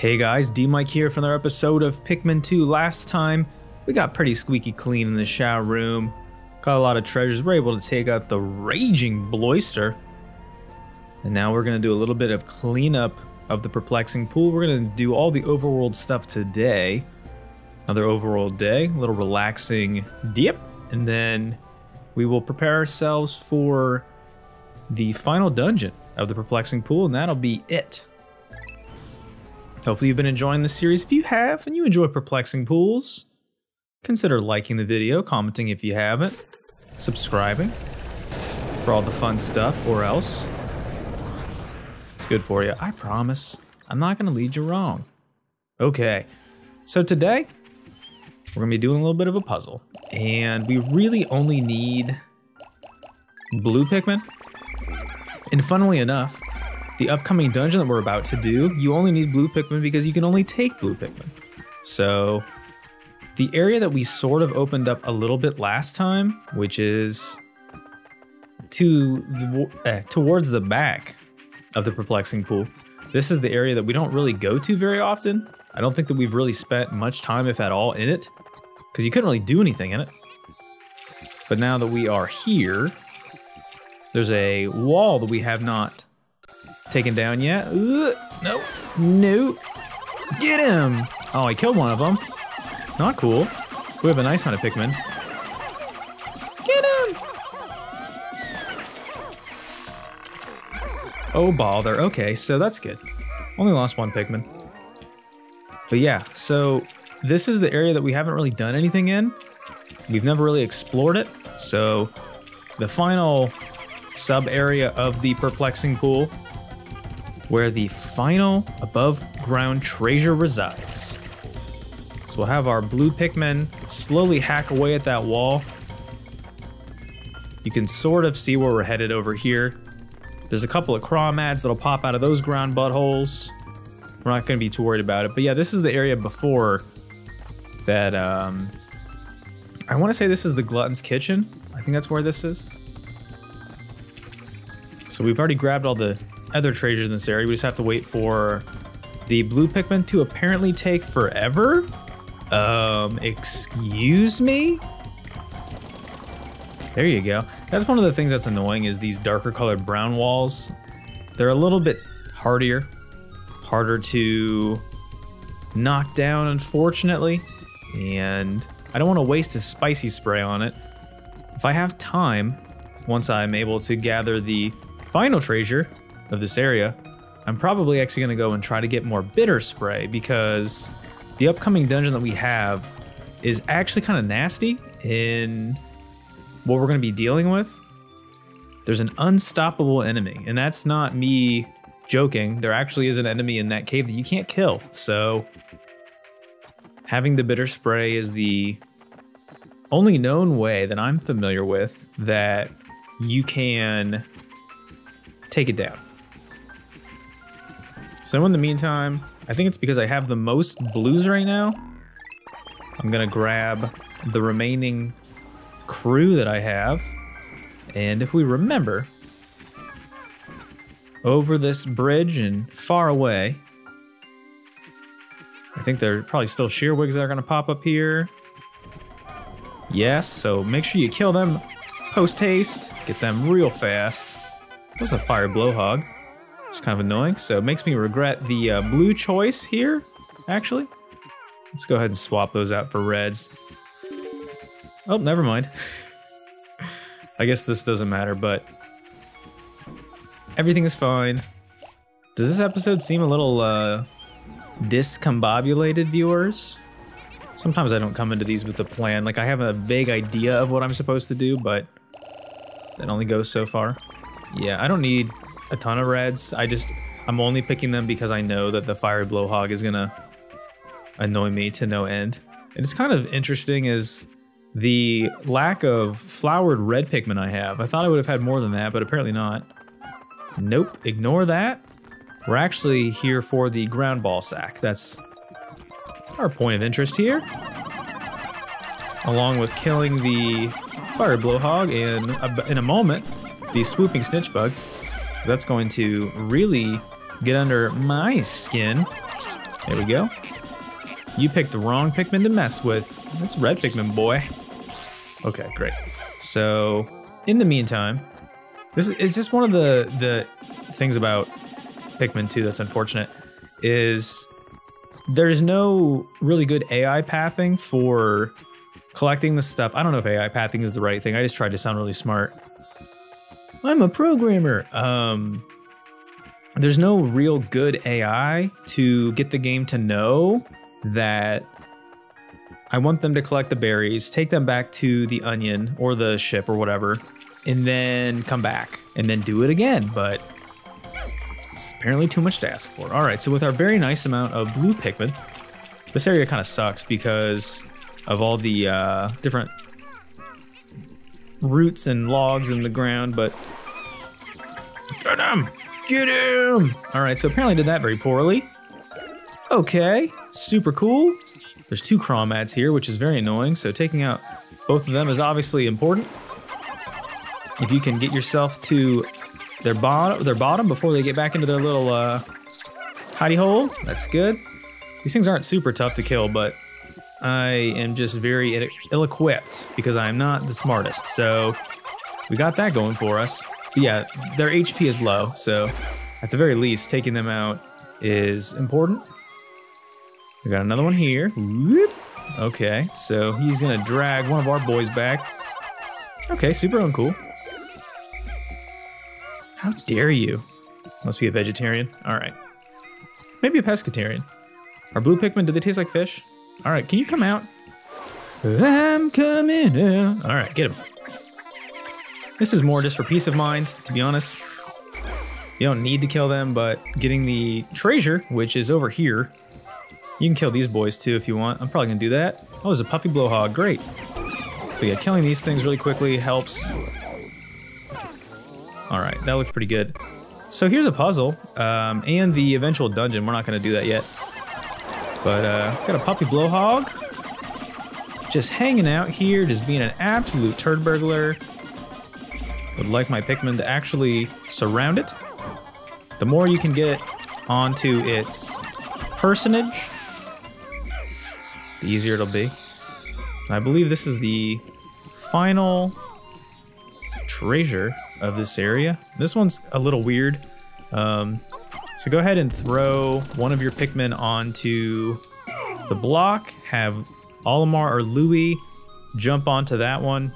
Hey guys, D-Mike here for another episode of Pikmin 2. Last time, we got pretty squeaky clean in the shower room. Got a lot of treasures. We're able to take out the raging Bloister. And now we're going to do a little bit of cleanup of the Perplexing Pool. We're going to do all the overworld stuff today. Another overworld day, a little relaxing dip. And then we will prepare ourselves for the final dungeon of the Perplexing Pool, and that'll be it. Hopefully you've been enjoying this series. If you have, and you enjoy Perplexing Pools, consider liking the video, commenting if you haven't, subscribing for all the fun stuff, or else. It's good for you, I promise. I'm not gonna lead you wrong. Okay, so today, we're gonna be doing a little bit of a puzzle, and we really only need blue Pikmin. And funnily enough, the upcoming dungeon that we're about to do, you only need blue Pikmin because you can only take blue Pikmin. So the area that we sort of opened up a little bit last time, which is towards the back of the Perplexing Pool. This is the area that we don't really go to very often. I don't think that we've really spent much time, if at all, in it, because you couldn't really do anything in it. But now that we are here, there's a wall that we have not taken down yet. Ooh, no, no, get him. Oh, I killed one of them. Not cool. We have a nice amount of Pikmin. Get him. Oh, bother. Okay, so that's good. Only lost one Pikmin. But yeah, so this is the area that we haven't really done anything in. We've never really explored it. So the final sub area of the Perplexing Pool, where the final above-ground treasure resides. So we'll have our blue Pikmin slowly hack away at that wall. You can sort of see where we're headed over here. There's a couple of Crawmads that'll pop out of those ground buttholes. We're not gonna be too worried about it, but yeah, this is the area before that, I wanna say this is the Glutton's Kitchen. I think that's where this is. So we've already grabbed all the other treasures in this area. We just have to wait for the blue Pikmin to apparently take forever. Excuse me? There you go. That's one of the things that's annoying is these darker colored brown walls. They're a little bit harder to knock down, unfortunately. And I don't want to waste a spicy spray on it. If I have time, once I'm able to gather the final treasure of this area, I'm probably actually gonna go and try to get more bitter spray, because the upcoming dungeon that we have is actually kind of nasty in what we're gonna be dealing with. There's an unstoppable enemy, and that's not me joking. There actually is an enemy in that cave that you can't kill, so having the bitter spray is the only known way that I'm familiar with that you can take it down. So in the meantime, I think it's because I have the most blues right now, I'm gonna grab the remaining crew that I have. And if we remember, over this bridge and far away, I think there are probably still shearwigs that are gonna pop up here. Yes, so make sure you kill them post-haste, get them real fast. There's a fire blowhog. It's kind of annoying, so it makes me regret the blue choice here, actually. Let's go ahead and swap those out for reds. Oh, never mind. I guess this doesn't matter, but everything is fine. Does this episode seem a little discombobulated, viewers? Sometimes I don't come into these with a plan. Like, I have a vague idea of what I'm supposed to do, but that only goes so far. Yeah, I don't need a ton of reds. I'm only picking them because I know that the fiery blowhog is gonna annoy me to no end. And it's kind of interesting is the lack of flowered red Pikmin I have. I thought I would have had more than that, but apparently not. Nope, ignore that. We're actually here for the ground ball sack. That's our point of interest here. Along with killing the fire blowhog, and in a moment, the swooping snitch bug. That's going to really get under my skin. There we go. You picked the wrong Pikmin to mess with. That's red Pikmin, boy. Okay, great. So, in the meantime, it's just one of the things about Pikmin 2 that's unfortunate is there's no really good AI pathing for collecting this stuff. I don't know if AI pathing is the right thing. I just tried to sound really smart. I'm a programmer. There's no real good AI to get the game to know that I want them to collect the berries, take them back to the onion or the ship or whatever, and then come back and then do it again. But it's apparently too much to ask for. All right, so with our very nice amount of blue Pikmin, this area kind of sucks because of all the different roots and logs in the ground, but get him! Get him! All right, so apparently I did that very poorly. Okay, super cool. There's two Crawmads here, which is very annoying, so taking out both of them is obviously important. If you can get yourself to their bottom before they get back into their little hidey hole, that's good. These things aren't super tough to kill, but I am just very ill-equipped because I'm not the smartest, so we got that going for us. But yeah, their HP is low, so at the very least, taking them out is important. We got another one here. Whoop. Okay, so he's gonna drag one of our boys back. Okay, super uncool. How dare you? Must be a vegetarian. All right, maybe a pescatarian. Our blue Pikmin, do they taste like fish? All right, can you come out? I'm coming out. All right, get him. This is more just for peace of mind, to be honest. You don't need to kill them, but getting the treasure, which is over here, you can kill these boys too if you want. I'm probably gonna do that. Oh, there's a puppy blowhog, great. So yeah, killing these things really quickly helps. All right, that looked pretty good. So here's a puzzle, and the eventual dungeon. We're not gonna do that yet. But got a puppy blowhog, just hanging out here, just being an absolute turd burglar. Would like my Pikmin to actually surround it. The more you can get onto its personage, the easier it'll be. And I believe this is the final treasure of this area. This one's a little weird. So go ahead and throw one of your Pikmin onto the block. Have Olimar or Louie jump onto that one.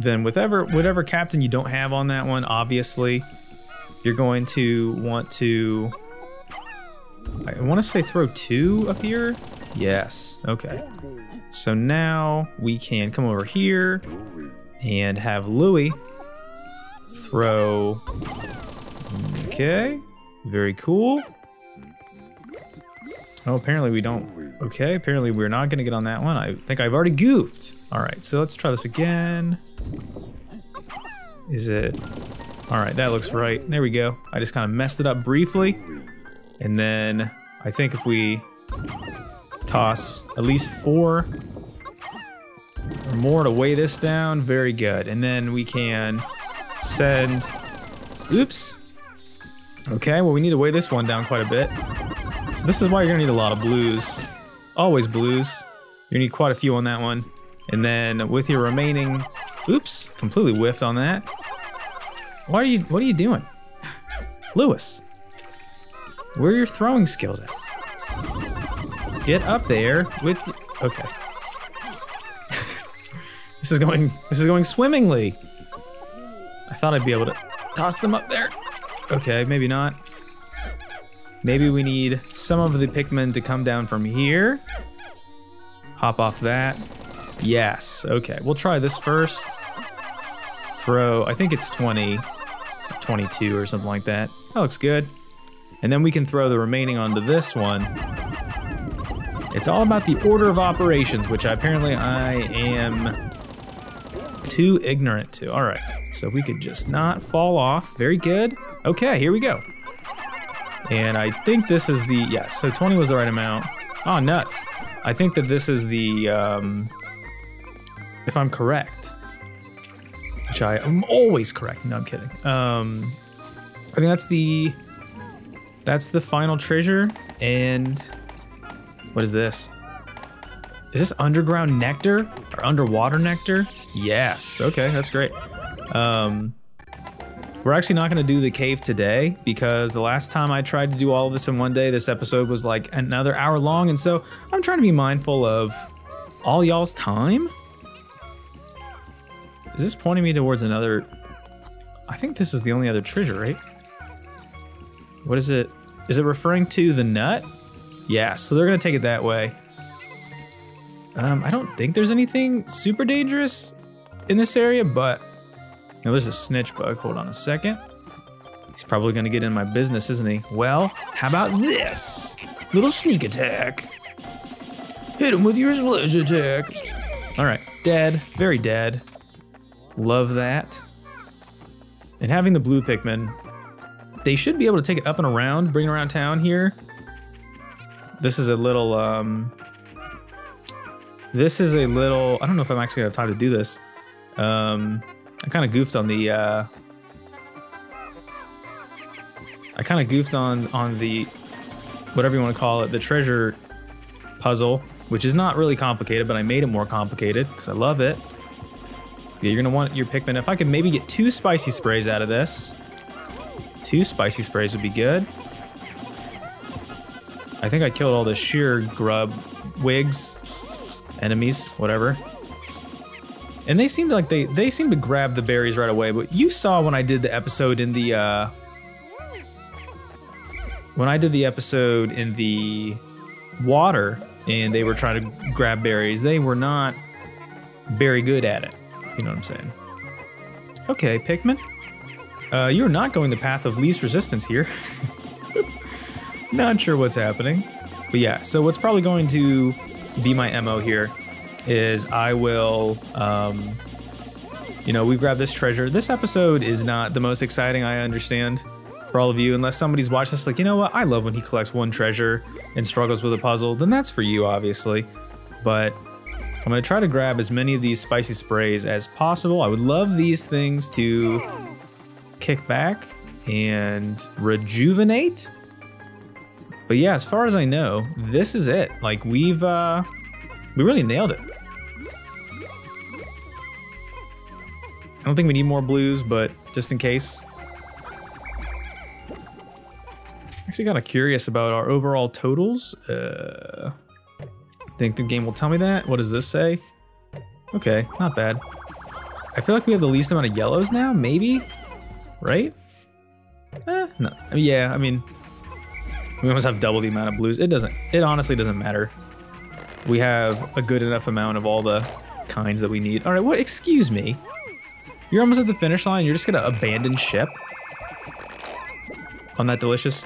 Then whatever captain you don't have on that one, obviously, you're going to want to, I want to say throw two up here? Yes, okay. So now we can come over here and have Louie throw. Okay, very cool. Oh, apparently we don't. Okay, apparently we're not gonna get on that one. I think I've already goofed. All right, so let's try this again. Is it? All right, that looks right. There we go. I just kind of messed it up briefly. And then I think if we toss at least four or more to weigh this down, very good. And then we can send, oops. Okay, well we need to weigh this one down quite a bit. So this is why you're gonna need a lot of blues. Always blues. You're gonna need quite a few on that one. And then with your remaining, oops, completely whiffed on that. What are you doing? Lewis, where are your throwing skills at? Get up there with, okay. This is going swimmingly. I thought I'd be able to toss them up there. Okay, maybe not. Maybe we need some of the Pikmin to come down from here. Hop off that. Yes, okay, we'll try this first. Throw, I think it's 20, 22 or something like that. That looks good. And then we can throw the remaining onto this one. It's all about the order of operations, which apparently I am too ignorant to. All right, so we could just not fall off. Very good. Okay, here we go. And I think this is the, yes, yeah, so 20 was the right amount. Oh, nuts. I think that this is the, if I'm correct, which I am always correct, no, I'm kidding. I think that's the final treasure. And what is this? Is this underground nectar or underwater nectar? Yes. Okay, that's great. We're actually not going to do the cave today because the last time I tried to do all of this in one day, this episode was like another hour long. And so I'm trying to be mindful of all y'all's time. Is this pointing me towards another? I think this is the only other treasure, right? What is it? Is it referring to the nut? Yeah, so they're going to take it that way. I don't think there's anything super dangerous in this area, but now there's a snitch bug. Hold on a second. He's probably going to get in my business, isn't he? Well, how about this? Little sneak attack. Hit him with your splash attack. All right, dead, very dead. Love that. And having the blue Pikmin, they should be able to take it up and around, bring it around town here. This is a little, I don't know if I'm actually gonna have time to do this. I kind of goofed on the, I kind of goofed on the, whatever you want to call it, the treasure puzzle, which is not really complicated, but I made it more complicated because I love it. Yeah, you're gonna want your Pikmin. If I could maybe get 2 spicy sprays out of this, 2 spicy sprays would be good. I think I killed all the shearwigs, enemies, whatever. And they seemed like they seem to grab the berries right away. But you saw when I did the episode in the water, and they were trying to grab berries. They were not very good at it. You know what I'm saying? Okay, Pikmin. You're not going the path of least resistance here. Not sure what's happening. But yeah, so what's probably going to be my MO here is I will, you know, we grab this treasure. This episode is not the most exciting, I understand, for all of you, unless somebody's watched this like, you know what, I love when he collects one treasure and struggles with a puzzle, then that's for you, obviously. But I'm gonna try to grab as many of these spicy sprays as possible. I would love these things to kick back and rejuvenate. But yeah, as far as I know, this is it. Like we've, we really nailed it. I don't think we need more blues, but just in case. Actually kind of curious about our overall totals. Think the game will tell me that. What does this say? Okay, not bad. I feel like we have the least amount of yellows now, maybe? Right? No. Yeah, I mean, we almost have double the amount of blues. It honestly doesn't matter. We have a good enough amount of all the kinds that we need. All right, what? Excuse me. You're almost at the finish line. You're just gonna abandon ship on that delicious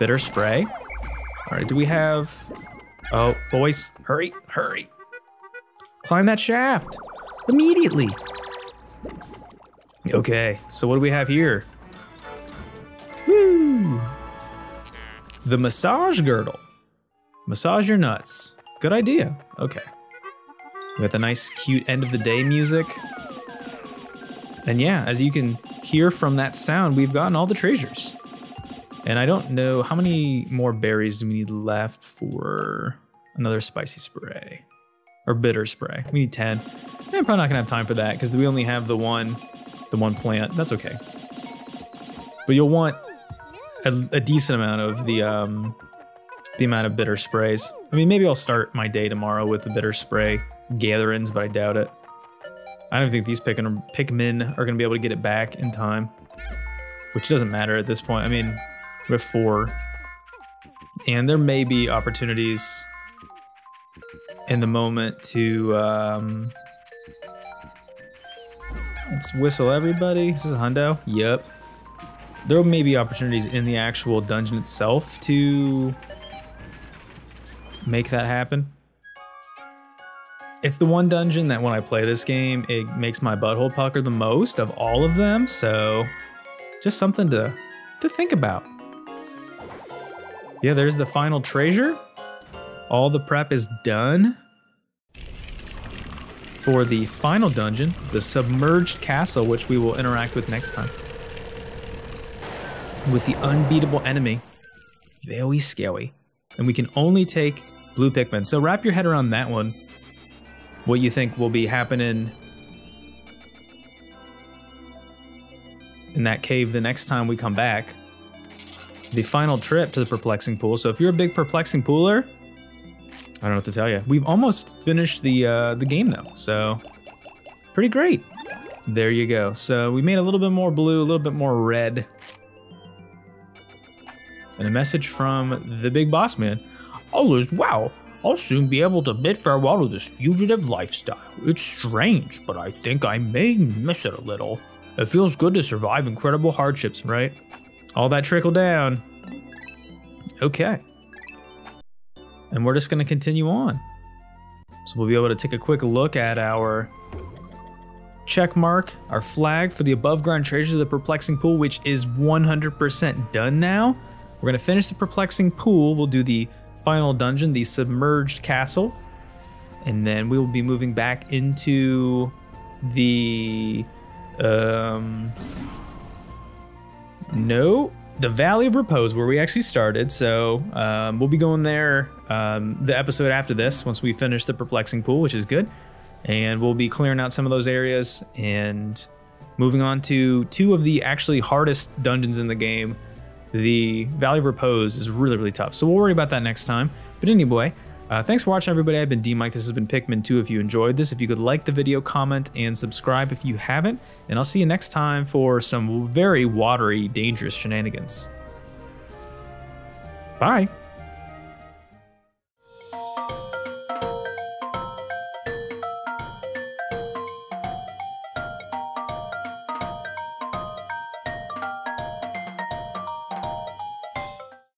bitter spray. All right, do we have... Oh, boys, hurry, hurry. Climb that shaft, immediately. Okay, so what do we have here? Woo! The massage girdle. Massage your nuts. Good idea, okay. We got the nice, cute end of the day music. And yeah, as you can hear from that sound, we've gotten all the treasures. And I don't know, how many more berries do we need left for another spicy spray? Or bitter spray? We need 10. I'm probably not gonna have time for that because we only have the one plant. That's okay. But you'll want a decent amount of the amount of bitter sprays. I mean, maybe I'll start my day tomorrow with the bitter spray gatherings, but I doubt it. I don't think these Pikmin are gonna be able to get it back in time, which doesn't matter at this point. I mean, with 4, and there may be opportunities in the moment to let's whistle everybody. Is this a hundo? Yep. There may be opportunities in the actual dungeon itself to make that happen. It's the one dungeon that when I play this game, it makes my butthole pucker the most of all of them. So just something to think about. Yeah, there's the final treasure. All the prep is done for the final dungeon, the Submerged Castle, which we will interact with next time. With the unbeatable enemy, very scary. and we can only take blue Pikmin. So wrap your head around that one. What you think will be happening in that cave the next time we come back. The final trip to the Perplexing Pool. So if you're a big Perplexing Pooler, I don't know what to tell you. We've almost finished the game though, so pretty great. There you go. So we made a little bit more blue, a little bit more red. And a message from the big boss man. Others, wow, I'll soon be able to bid farewell to this fugitive lifestyle. It's strange, but I think I may miss it a little. It feels good to survive incredible hardships, right? All that trickle down. Okay. And we're just gonna continue on. So we'll be able to take a quick look at our check mark, our flag for the above ground treasures of the Perplexing Pool, which is 100% done now. We're gonna finish the Perplexing Pool. We'll do the final dungeon, the Submerged Castle. And then we will be moving back into the, the Valley of Repose, where we actually started. So we'll be going there the episode after this, once we finish the Perplexing Pool, which is good. And we'll be clearing out some of those areas and moving on to two of the actually hardest dungeons in the game. The Valley of Repose is really, really tough. So we'll worry about that next time. But anyway, thanks for watching, everybody. I've been D-Mike. This has been Pikmin 2. If you enjoyed this, if you could like the video, comment, and subscribe if you haven't. And I'll see you next time for some very watery, dangerous shenanigans. Bye.